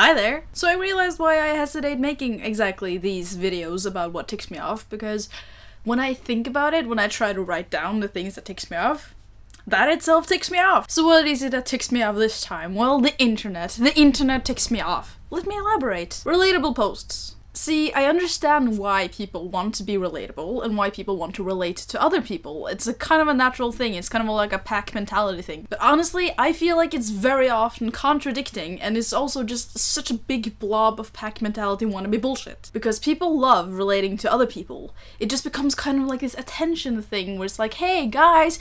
Hi there! So I realized why I hesitate making exactly these videos about what ticks me off, because when I think about it, when I try to write down the things that ticks me off, that itself ticks me off. So what is it that ticks me off this time? Well, the internet. The internet ticks me off. Let me elaborate. Relatable posts. See, I understand why people want to be relatable and why people want to relate to other people. It's a kind of a natural thing. It's kind of like a pack mentality thing. But honestly, I feel like it's very often contradicting, and it's also just such a big blob of pack mentality wannabe bullshit. Because people love relating to other people. It just becomes kind of like this attention thing where it's like, hey, guys,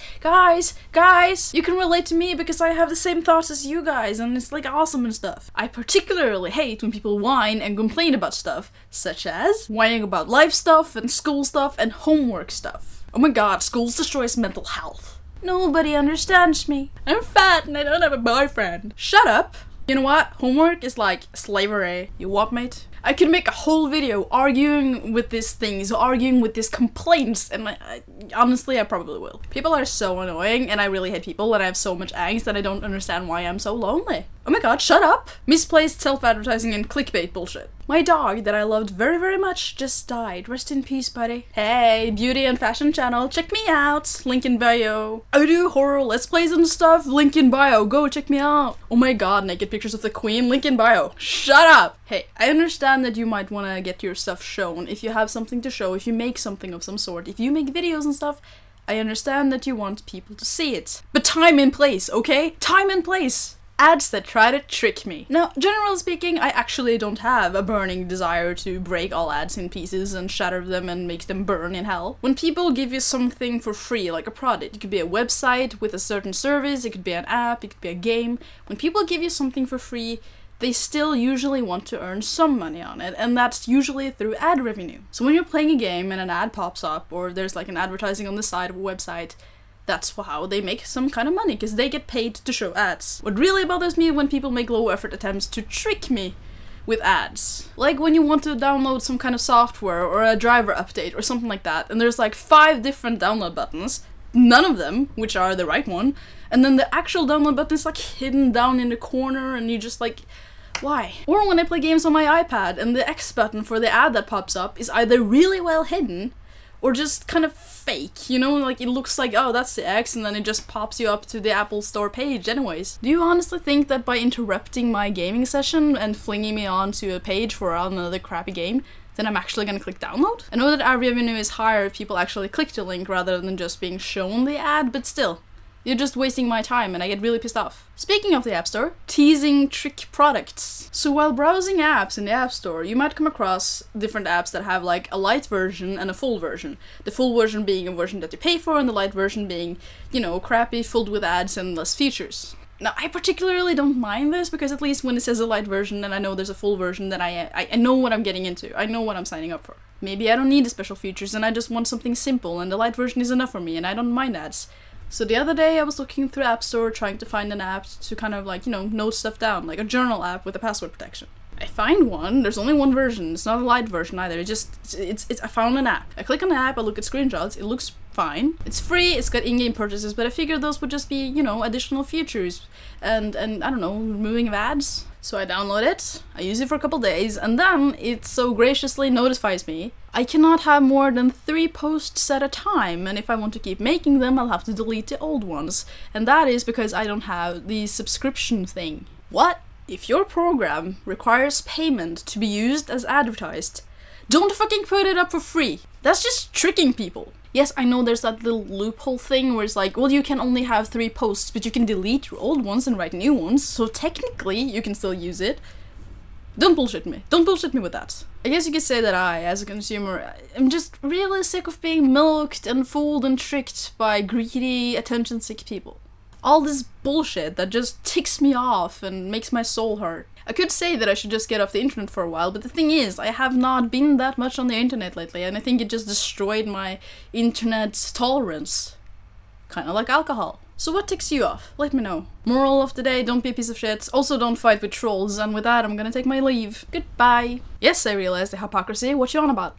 you can relate to me because I have the same thoughts as you guys, and it's like awesome and stuff. I particularly hate when people whine and complain about stuff. Such as whining about life stuff and school stuff and homework stuff. Oh my god, school destroys mental health. Nobody understands me. I'm fat and I don't have a boyfriend. Shut up. You know what? Homework is like slavery. You what, mate? I could make a whole video arguing with these things, arguing with these complaints, and honestly, I probably will. People are so annoying, and I really hate people, and I have so much angst that I don't understand why I'm so lonely. Oh my god, shut up! Misplaced self-advertising and clickbait bullshit. My dog that I loved very, very much just died. Rest in peace, buddy. Hey, beauty and fashion channel, check me out! Link in bio. I do horror let's plays and stuff, link in bio, go check me out! Oh my god, naked pictures of the queen, link in bio. Shut up! Hey, I understand that you might want to get your stuff shown if you have something to show, if you make something of some sort, if you make videos and stuff. I understand that you want people to see it. But time and place, okay? Time and place! Ads that try to trick me. Now, generally speaking, I actually don't have a burning desire to break all ads in pieces and shatter them and make them burn in hell. When people give you something for free, like a product, it could be a website with a certain service, it could be an app, it could be a game. When people give you something for free, they still usually want to earn some money on it, and that's usually through ad revenue. So when you're playing a game and an ad pops up, or there's like an advertising on the side of a website, that's how they make some kind of money, because they get paid to show ads. What really bothers me is when people make low-effort attempts to trick me with ads. Like when you want to download some kind of software or a driver update or something like that, and there's like 5 different download buttons, none of them, which are the right one, and then the actual download button is like hidden down in the corner, and you just like, why? Or when I play games on my iPad, and the X button for the ad that pops up is either really well hidden, or just kind of fake, you know, like it looks like, oh, that's the X, and then it just pops you up to the Apple Store page anyways. Do you honestly think that by interrupting my gaming session and flinging me onto a page for another crappy game, then I'm actually gonna click download? I know that our revenue is higher if people actually click the link rather than just being shown the ad, but still. You're just wasting my time, and I get really pissed off. Speaking of the App Store, teasing trick products. So while browsing apps in the App Store, you might come across different apps that have like a light version and a full version. The full version being a version that you pay for, and the light version being, you know, crappy, filled with ads and less features. Now, I particularly don't mind this, because at least when it says a light version and I know there's a full version, then I know what I'm getting into. I know what I'm signing up for. Maybe I don't need the special features, and I just want something simple, and the light version is enough for me, and I don't mind ads. So the other day I was looking through App Store trying to find an app to kind of like, you know, note stuff down, like a journal app with a password protection. I find one, there's only one version, it's not a light version either, I found an app. I click on the app, I look at screenshots, it looks fine. It's free, it's got in-game purchases, but I figured those would just be, you know, additional features and I don't know, removing of ads. So I download it, I use it for a couple days, and then it so graciously notifies me I cannot have more than 3 posts at a time, and if I want to keep making them, I'll have to delete the old ones. And that is because I don't have the subscription thing. What? If your program requires payment to be used as advertised, don't fucking put it up for free! That's just tricking people! Yes, I know there's that little loophole thing where it's like, well, you can only have 3 posts, but you can delete your old ones and write new ones, so technically you can still use it. Don't bullshit me. Don't bullshit me with that. I guess you could say that I, as a consumer, am just really sick of being milked and fooled and tricked by greedy, attention-sick people. All this bullshit that just ticks me off and makes my soul hurt. I could say that I should just get off the internet for a while, but the thing is, I have not been that much on the internet lately, and I think it just destroyed my internet tolerance. Kinda like alcohol. So what ticks you off? Let me know. Moral of the day, don't be a piece of shit. Also, don't fight with trolls, and with that, I'm gonna take my leave. Goodbye. Yes, I realized the hypocrisy. What you on about?